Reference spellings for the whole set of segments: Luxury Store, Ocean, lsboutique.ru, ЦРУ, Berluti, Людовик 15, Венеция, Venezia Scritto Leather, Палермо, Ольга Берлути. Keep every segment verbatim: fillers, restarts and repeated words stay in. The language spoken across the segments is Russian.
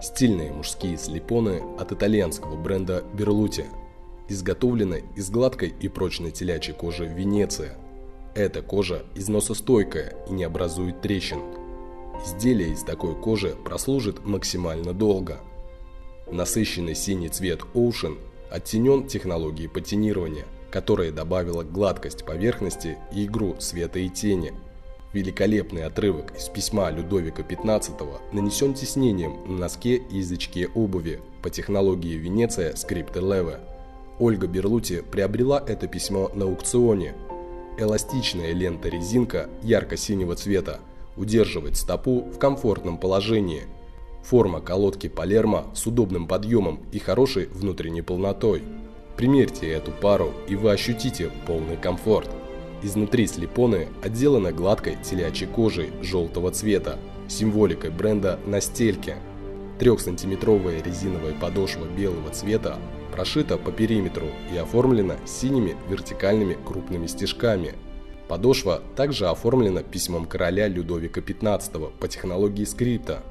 Стильные мужские слепоны от итальянского бренда Berluti. Изготовлены из гладкой и прочной телячьей кожи Венеция. Эта кожа износостойкая и не образует трещин. Изделие из такой кожи прослужит максимально долго. Насыщенный синий цвет Ocean оттенен технологией патинирования, которая добавила гладкость поверхности и игру света и тени. Великолепный отрывок из письма Людовика пятнадцатого нанесен тиснением на носке и язычке обуви по технологии Venezia Scritto Leather. Ольга Берлути приобрела это письмо на аукционе. Эластичная лента-резинка ярко-синего цвета удерживает стопу в комфортном положении. Форма колодки Палермо с удобным подъемом и хорошей внутренней полнотой. Примерьте эту пару, и вы ощутите полный комфорт. Изнутри слепоны отделаны гладкой телячьей кожей желтого цвета, символикой бренда на стельке. Трехсантиметровая резиновая подошва белого цвета прошита по периметру и оформлена синими вертикальными крупными стежками. Подошва также оформлена письмом короля Людовика пятнадцатого по технологии скрипта.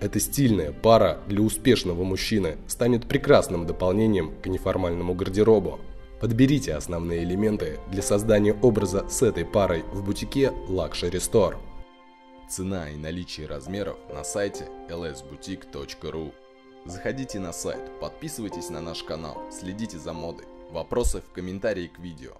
Эта стильная пара для успешного мужчины станет прекрасным дополнением к неформальному гардеробу. Подберите основные элементы для создания образа с этой парой в бутике Luxury Store. Цена и наличие размеров на сайте эл эс бутик точка ру. Заходите на сайт, подписывайтесь на наш канал, следите за модой. Вопросы в комментарии к видео.